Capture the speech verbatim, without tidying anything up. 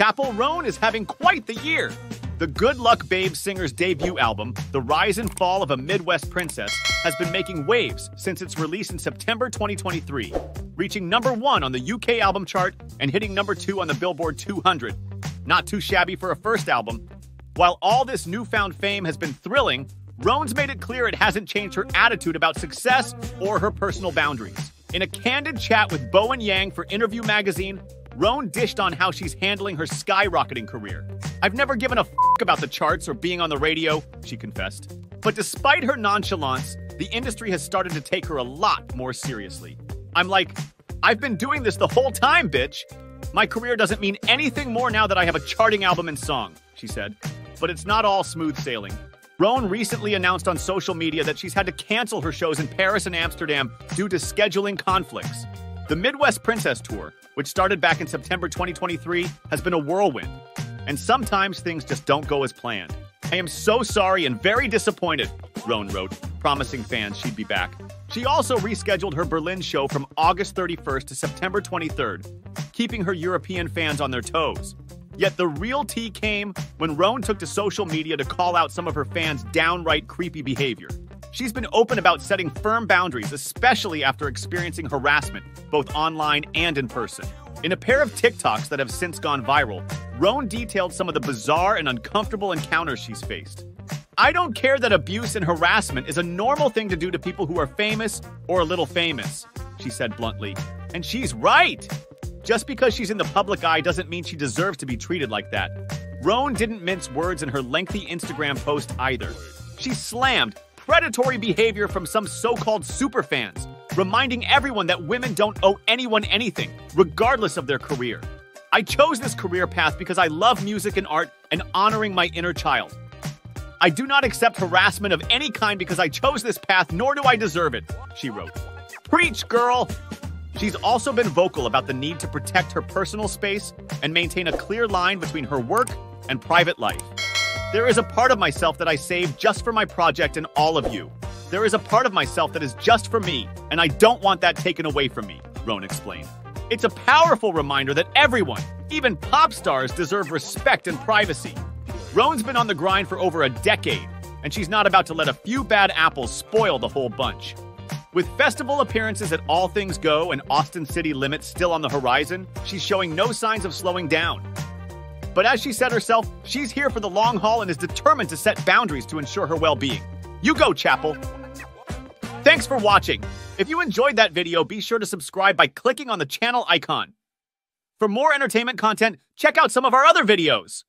Chappell Roan is having quite the year. The Good Luck, Babe singer's debut album, The Rise and Fall of a Midwest Princess, has been making waves since its release in September twenty twenty-three, reaching number one on the U K album chart and hitting number two on the Billboard two hundred. Not too shabby for a first album. While all this newfound fame has been thrilling, Roan's made it clear it hasn't changed her attitude about success or her personal boundaries. In a candid chat with Bowen Yang for Interview Magazine, Roan dished on how she's handling her skyrocketing career. "I've never given a f*** about the charts or being on the radio," she confessed. But despite her nonchalance, the industry has started to take her a lot more seriously. "I'm like, I've been doing this the whole time, bitch. My career doesn't mean anything more now that I have a charting album and song," she said. But it's not all smooth sailing. Roan recently announced on social media that she's had to cancel her shows in Paris and Amsterdam due to scheduling conflicts. The Midwest Princess Tour, which started back in September twenty twenty-three, has been a whirlwind. And sometimes things just don't go as planned. "I am so sorry and very disappointed," Roan wrote, promising fans she'd be back. She also rescheduled her Berlin show from August thirty-first to September twenty-third, keeping her European fans on their toes. Yet the real tea came when Roan took to social media to call out some of her fans' downright creepy behavior. She's been open about setting firm boundaries, especially after experiencing harassment, both online and in person. In a pair of TikToks that have since gone viral, Roan detailed some of the bizarre and uncomfortable encounters she's faced. "I don't care that abuse and harassment is a normal thing to do to people who are famous or a little famous," she said bluntly. And she's right! Just because she's in the public eye doesn't mean she deserves to be treated like that. Roan didn't mince words in her lengthy Instagram post either. She slammed predatory behavior from some so-called superfans, reminding everyone that women don't owe anyone anything, regardless of their career. "I chose this career path because I love music and art and honoring my inner child. I do not accept harassment of any kind because I chose this path, nor do I deserve it," she wrote. Preach, girl! She's also been vocal about the need to protect her personal space and maintain a clear line between her work and private life. "There is a part of myself that I save just for my project and all of you. There is a part of myself that is just for me, and I don't want that taken away from me," Roan explained. "It's a powerful reminder that everyone, even pop stars, deserve respect and privacy." Roan's been on the grind for over a decade, and she's not about to let a few bad apples spoil the whole bunch. With festival appearances at All Things Go and Austin City Limits still on the horizon, she's showing no signs of slowing down. But as she said herself, she's here for the long haul and is determined to set boundaries to ensure her well-being. You go, Chappell! Thanks for watching. If you enjoyed that video, be sure to subscribe by clicking on the channel icon. For more entertainment content, check out some of our other videos.